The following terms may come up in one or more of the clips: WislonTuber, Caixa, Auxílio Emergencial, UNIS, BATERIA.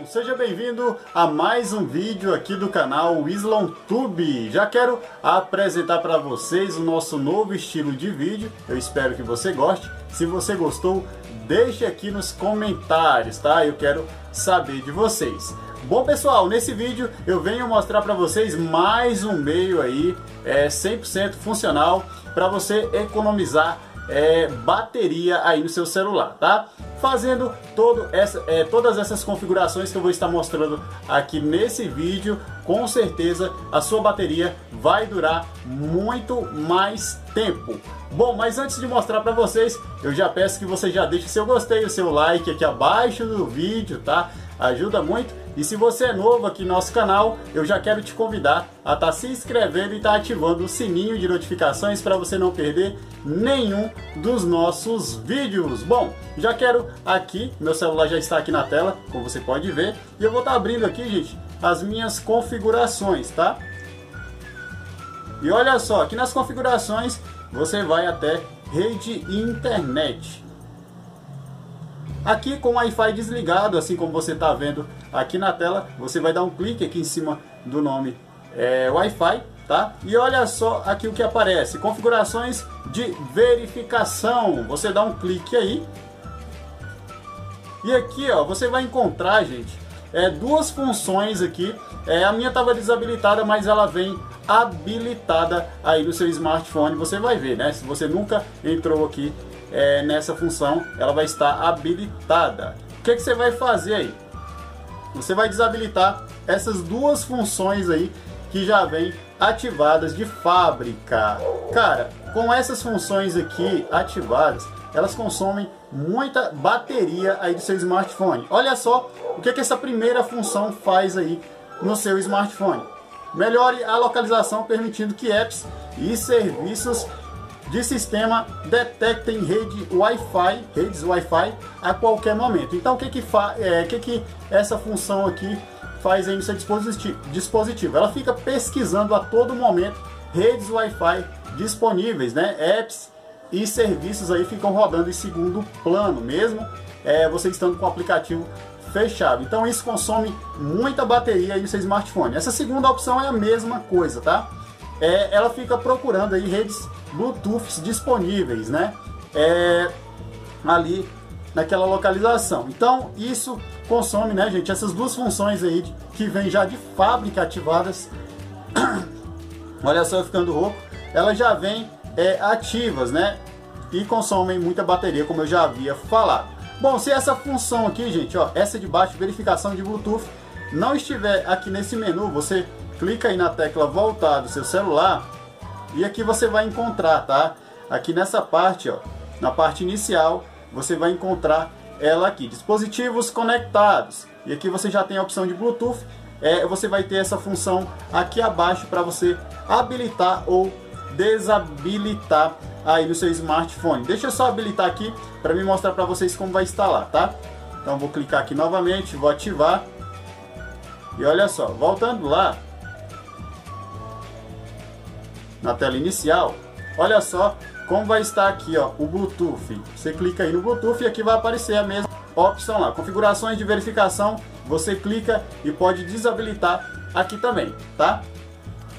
Bom, seja bem-vindo a mais um vídeo aqui do canal WislonTuber. Já quero apresentar para vocês o nosso novo estilo de vídeo. Eu espero que você goste. Se você gostou, deixe aqui nos comentários, tá? Eu quero saber de vocês. Bom, pessoal, nesse vídeo eu venho mostrar para vocês mais um meio aí 100% funcional para você economizar bateria aí no seu celular, tá? Fazendo todas essas configurações que eu vou estar mostrando aqui nesse vídeo, com certeza a sua bateria vai durar muito mais tempo. Bom, mas antes de mostrar para vocês, eu já peço que você já deixe seu gostei, o seu like aqui abaixo do vídeo, tá? Ajuda muito. E se você é novo aqui no nosso canal, eu já quero te convidar a estar se inscrevendo e estar ativando o sininho de notificações para você não perder nenhum dos nossos vídeos. Bom, já quero aqui, meu celular já está aqui na tela, como você pode ver, e eu vou estar abrindo aqui, gente, as minhas configurações, tá? E olha só, aqui nas configurações você vai até rede e internet. Aqui com o Wi-Fi desligado, assim como você está vendo aqui na tela, você vai dar um clique aqui em cima do nome Wi-Fi, tá? E olha só aqui o que aparece, configurações de verificação. Você dá um clique aí. E aqui, ó, você vai encontrar, gente, duas funções aqui. A minha estava desabilitada, mas ela vem habilitada aí no seu smartphone. Você vai ver, né? Se você nunca entrou aqui nessa função, ela vai estar habilitada. O que você vai fazer aí? Você vai desabilitar essas duas funções aí que já vem ativadas de fábrica. Cara, com essas funções aqui ativadas, elas consomem muita bateria aí do seu smartphone. Olha só o que essa primeira função faz aí no seu smartphone. Melhore a localização, permitindo que apps e serviços de sistema detectem redes Wi-Fi a qualquer momento. Então, o que essa função aqui faz aí no seu dispositivo? Ela fica pesquisando a todo momento redes Wi-Fi disponíveis, né? Apps e serviços aí ficam rodando em segundo plano, mesmo você estando com o aplicativo fechado. Então, isso consome muita bateria aí no seu smartphone. Essa segunda opção é a mesma coisa, tá? Ela fica procurando aí redes Bluetooth disponíveis, né? Ali naquela localização. Então isso consome, né, gente? Essas duas funções aí que vem já de fábrica ativadas. Olha só, eu ficando rouco. Elas já vêm ativas, né? E consomem muita bateria, como eu já havia falado. Bom, se essa função aqui, gente, ó, essa de baixo, verificação de Bluetooth, não estiver aqui nesse menu, você clica aí na tecla voltar do seu celular e aqui você vai encontrar, tá? Aqui nessa parte, ó, na parte inicial, você vai encontrar ela aqui, dispositivos conectados. E aqui você já tem a opção de Bluetooth. Você vai ter essa função aqui abaixo para você habilitar ou desabilitar aí no seu smartphone. Deixa eu só habilitar aqui para me mostrar para vocês como vai instalar, tá? Então vou clicar aqui novamente, vou ativar. E olha só, voltando lá na tela inicial, olha só como vai estar aqui, ó, o Bluetooth. Você clica aí no Bluetooth e aqui vai aparecer a mesma opção lá, configurações de verificação. Você clica e pode desabilitar aqui também, tá?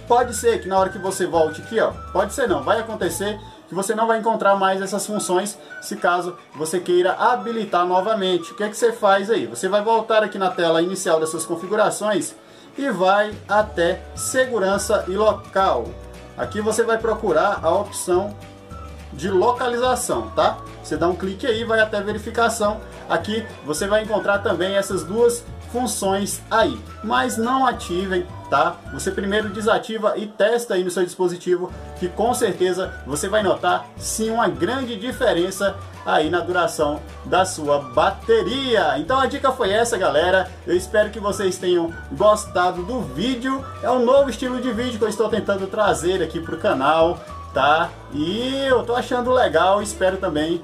Pode ser que na hora que você volte aqui, ó, pode ser não, vai acontecer que você não vai encontrar mais essas funções, se caso você queira habilitar novamente. O que é que você faz aí? Você vai voltar aqui na tela inicial das suas configurações e vai até segurança e local. Aqui você vai procurar a opção de localização, tá? Você dá um clique aí, vai até verificação. Aqui você vai encontrar também essas duas funções aí, mas não ativem, tá? Você primeiro desativa e testa aí no seu dispositivo, que com certeza você vai notar sim uma grande diferença aí na duração da sua bateria. Então a dica foi essa, galera. Eu espero que vocês tenham gostado do vídeo. É um novo estilo de vídeo que eu estou tentando trazer aqui para o canal, tá? E eu tô achando legal, espero também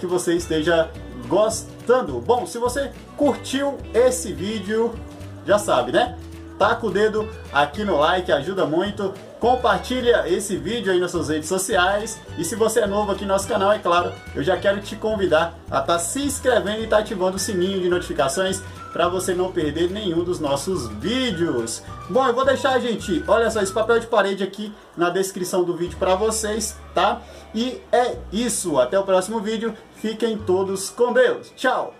que você esteja gostando. Bom, se você curtiu esse vídeo, já sabe, né? Taca o dedo aqui no like, ajuda muito. Compartilha esse vídeo aí nas suas redes sociais. E se você é novo aqui no nosso canal, é claro, eu já quero te convidar a estar se inscrevendo e estar ativando o sininho de notificações para você não perder nenhum dos nossos vídeos. Bom, eu vou deixar, gente, olha só, esse papel de parede aqui na descrição do vídeo para vocês, tá? E é isso, até o próximo vídeo, fiquem todos com Deus, tchau!